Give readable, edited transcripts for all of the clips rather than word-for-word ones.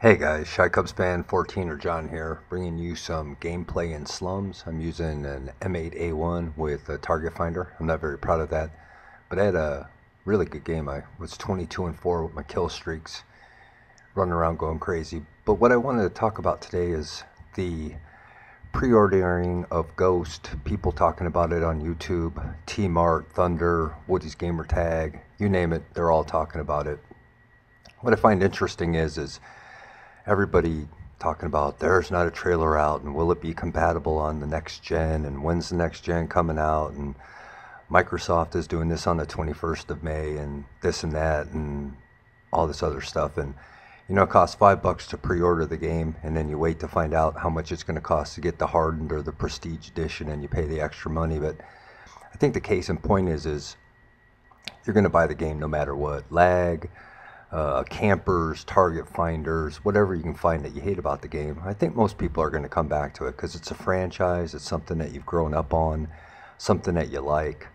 Hey guys, Chi Cubs Fan 14 or John here, bringing you some gameplay in slums. I'm using an M8A1 with a target finder. I'm not very proud of that, but I had a really good game. I was 22-4 with my kill streaks, running around going crazy. But what I wanted to talk about today is the pre-ordering of Ghost, people talking about it on YouTube, T-Mart, Thunder, Woody's Gamer Tag, you name it, they're all talking about it. What I find interesting is everybody talking about there's not a trailer out and will it be compatible on the next gen and when's the next gen coming out and Microsoft is doing this on the 21st of May and this and that and all this other stuff, and you know, it costs $5 to pre-order the game and then you wait to find out how much it's going to cost to get the hardened or the prestige edition and you pay the extra money. But I think the case in point is you're going to buy the game no matter what. Lag, campers, target finders, whatever you can find that you hate about the game, I think most people are going to come back to it because it's a franchise, it's something that you've grown up on, something that you like.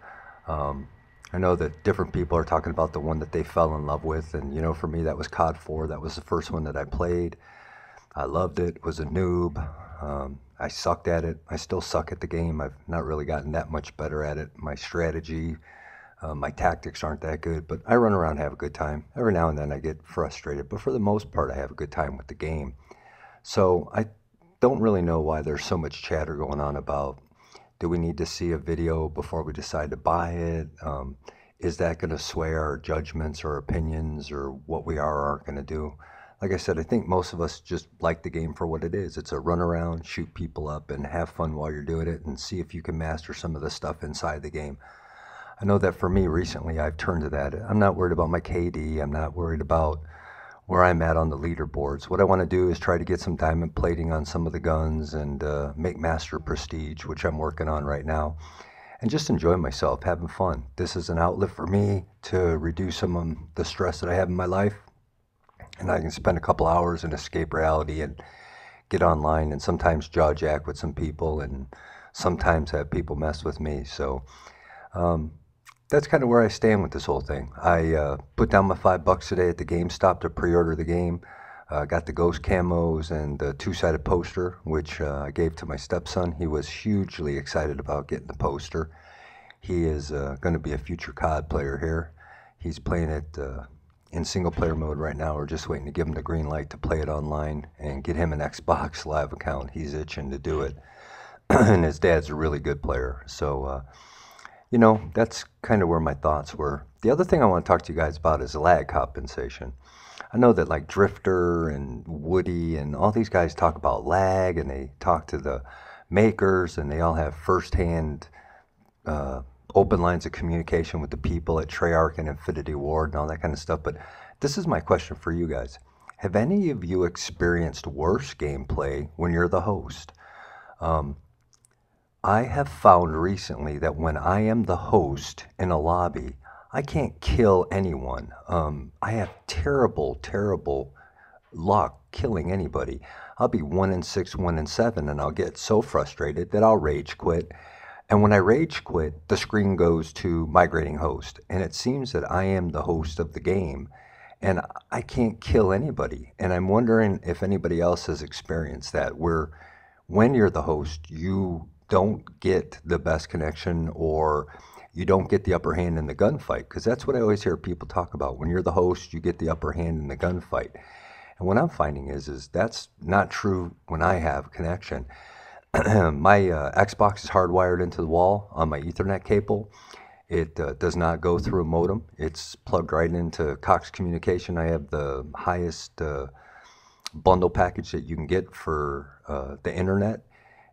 I know that different people are talking about the one that they fell in love with, and you know, for me that was COD 4, that was the first one that I played. I loved it, was a noob, I sucked at it, I still suck at the game, I've not really gotten that much better at it, my strategy, my tactics aren't that good, but I run around and have a good time. Every now and then I get frustrated, but for the most part I have a good time with the game. So I don't really know why there's so much chatter going on about, do we need to see a video before we decide to buy it? Is that going to sway our judgments or opinions or what we are or aren't going to do? Like I said, I think most of us just like the game for what it is. It's a run around, shoot people up, and have fun while you're doing it and see if you can master some of the stuff inside the game. I know that for me recently, I've turned to that. I'm not worried about my KD. I'm not worried about where I'm at on the leaderboards. What I want to do is try to get some diamond plating on some of the guns and make master prestige, which I'm working on right now, and just enjoy myself, having fun. This is an outlet for me to reduce some of the stress that I have in my life, and I can spend a couple hours and escape reality and get online and sometimes jaw jack with some people and sometimes have people mess with me. So that's kind of where I stand with this whole thing. I put down my $5 today at the GameStop to pre-order the game. Got the ghost camos and the two-sided poster, which I gave to my stepson. He was hugely excited about getting the poster. He is going to be a future COD player here. He's playing it in single-player mode right now. We're just waiting to give him the green light to play it online and get him an Xbox Live account. He's itching to do it. And his dad's a really good player. So, you know, that's kind of where my thoughts were. The other thing I want to talk to you guys about is lag compensation. I know that like Drifter and Woody and all these guys talk about lag and they talk to the makers and they all have firsthand open lines of communication with the people at Treyarch and Infinity Ward and all that kind of stuff. But this is my question for you guys. Have any of you experienced worse gameplay when you're the host? I have found recently that when I am the host in a lobby, I can't kill anyone. I have terrible, terrible luck killing anybody. I'll be 1-6, 1-7, and I'll get so frustrated that I'll rage quit. And when I rage quit, the screen goes to migrating host. And it seems that I am the host of the game, and I can't kill anybody. And I'm wondering if anybody else has experienced that, where when you're the host, you don't get the best connection or you don't get the upper hand in the gunfight, because that's what I always hear people talk about. When you're the host, you get the upper hand in the gunfight. And what I'm finding is that's not true when I have connection. My Xbox is hardwired into the wall on my Ethernet cable. It does not go through a modem. It's plugged right into Cox communication. I have the highest bundle package that you can get for the internet.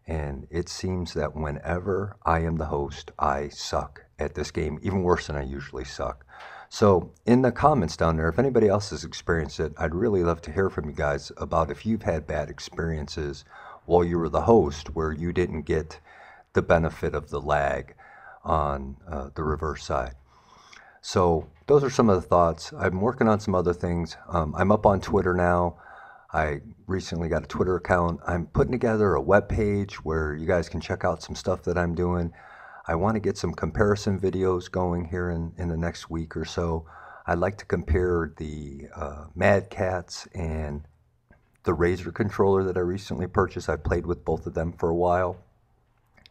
And it seems that whenever I am the host, I suck at this game, even worse than I usually suck. So in the comments down there, if anybody else has experienced it, I'd really love to hear from you guys about if you've had bad experiences while you were the host, where you didn't get the benefit of the lag on the reverse side. So those are some of the thoughts. I'm working on some other things. I'm up on Twitter now. I recently got a Twitter account. I'm putting together a web page where you guys can check out some stuff that I'm doing. I want to get some comparison videos going here in the next week or so. I'd like to compare the Mad Cats and the Razer controller that I recently purchased. I've played with both of them for a while.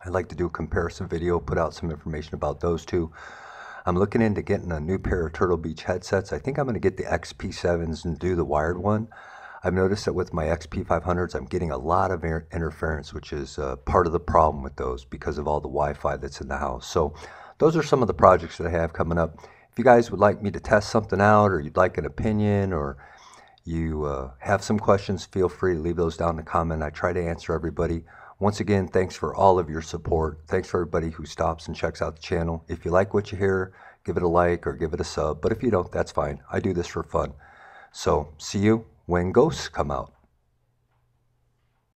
I'd like to do a comparison video, put out some information about those two. I'm looking into getting a new pair of Turtle Beach headsets. I think I'm going to get the XP7s and do the wired one. I've noticed that with my XP500s, I'm getting a lot of interference, which is part of the problem with those because of all the Wi-Fi that's in the house. So those are some of the projects that I have coming up. If you guys would like me to test something out, or you'd like an opinion, or you have some questions, feel free to leave those down in the comment. I try to answer everybody. Once again, thanks for all of your support. Thanks for everybody who stops and checks out the channel. If you like what you hear, give it a like or give it a sub. But if you don't, that's fine. I do this for fun. So see you when ghosts come out.